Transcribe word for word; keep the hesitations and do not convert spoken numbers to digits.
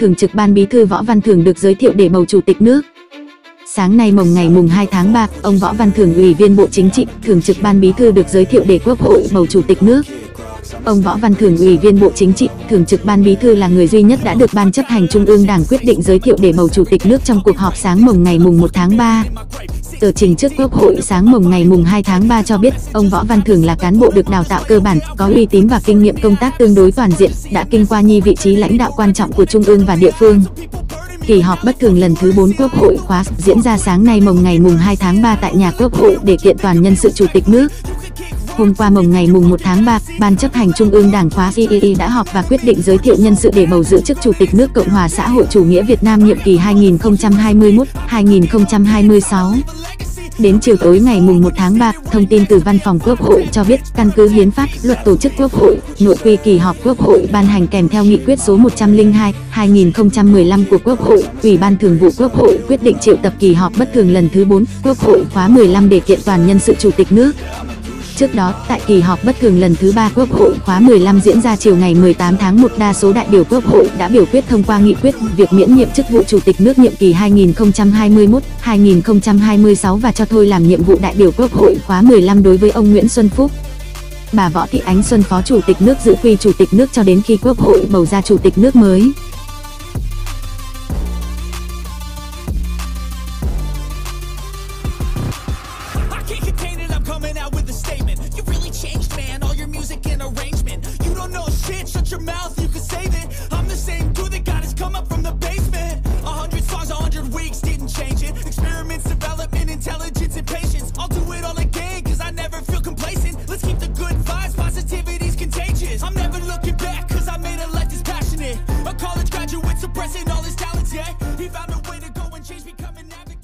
Thường trực Ban Bí thư Võ Văn Thưởng được giới thiệu để bầu Chủ tịch nước. Sáng nay mồng ngày mùng hai tháng ba, ông Võ Văn Thưởng, Ủy viên Bộ Chính trị, Thường trực Ban Bí thư được giới thiệu để Quốc hội bầu Chủ tịch nước. Ông Võ Văn Thưởng, Ủy viên Bộ Chính trị, Thường trực Ban Bí thư là người duy nhất đã được Ban Chấp hành Trung ương Đảng quyết định giới thiệu để bầu Chủ tịch nước trong cuộc họp sáng mồng ngày mùng một tháng ba. Tờ trình trước Quốc hội sáng mồng ngày mùng hai tháng ba cho biết, ông Võ Văn Thưởng là cán bộ được đào tạo cơ bản, có uy tín và kinh nghiệm công tác tương đối toàn diện, đã kinh qua nhiều vị trí lãnh đạo quan trọng của Trung ương và địa phương. Kỳ họp bất thường lần thứ bốn Quốc hội khóa diễn ra sáng nay mồng ngày mùng hai tháng ba tại nhà Quốc hội để kiện toàn nhân sự Chủ tịch nước. Hôm qua mồng ngày mùng một tháng ba, Ban Chấp hành Trung ương Đảng khóa hai đã họp và quyết định giới thiệu nhân sự để bầu giữ chức Chủ tịch nước Cộng hòa xã hội chủ nghĩa Việt Nam nhiệm kỳ hai nghìn không trăm hai mươi mốt đến hai nghìn không trăm hai mươi sáu. Đến chiều tối ngày mùng một tháng ba, thông tin từ Văn phòng Quốc hội cho biết, căn cứ Hiến pháp, Luật tổ chức Quốc hội, nội quy kỳ họp Quốc hội ban hành kèm theo nghị quyết số một trăm lẻ hai, hai nghìn không trăm mười lăm của Quốc hội, Ủy ban Thường vụ Quốc hội quyết định triệu tập kỳ họp bất thường lần thứ bốn, Quốc hội khóa mười lăm để kiện toàn nhân sự Chủ tịch nước. Trước đó, tại kỳ họp bất thường lần thứ ba Quốc hội khóa mười lăm diễn ra chiều ngày mười tám tháng một, đa số đại biểu Quốc hội đã biểu quyết thông qua nghị quyết việc miễn nhiệm chức vụ Chủ tịch nước nhiệm kỳ hai nghìn không trăm hai mươi mốt đến hai nghìn không trăm hai mươi sáu và cho thôi làm nhiệm vụ đại biểu Quốc hội khóa mười lăm đối với ông Nguyễn Xuân Phúc. Bà Võ Thị Ánh Xuân, Phó Chủ tịch nước, giữ quy Chủ tịch nước cho đến khi Quốc hội bầu ra Chủ tịch nước mới. Your mouth, you can save it. I'm the same dude that got his come up from the basement. A hundred songs, a hundred weeks, didn't change it. Experiments, development, intelligence, and patience. I'll do it all again, cause I never feel complacent. Let's keep the good vibes, positivity's contagious. I'm never looking back, cause I made a life that's passionate. A college graduate suppressing all his talents, yeah. He found a way to go and change, become an advocate.